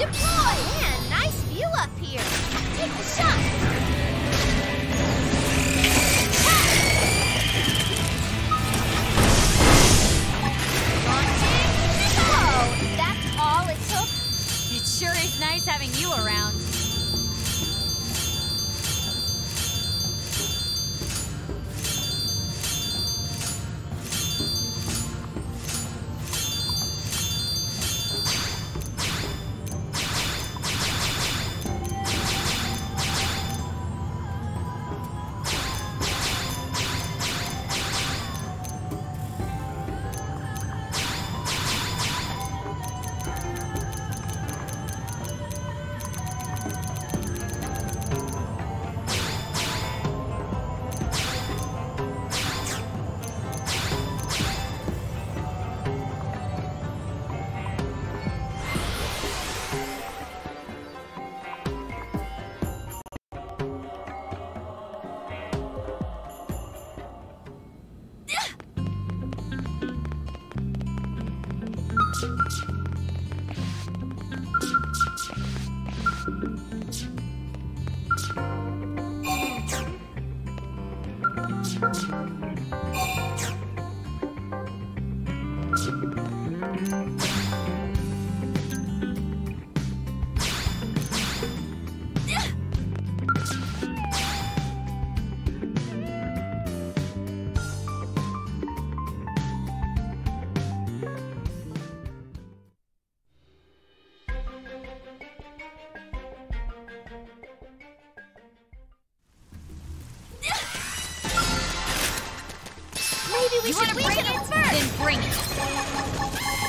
Deploy! Man, nice view up here. Take the shot. Launching. Oh, that's all it took? It sure is nice having you around. You want to bring it first? Then bring it.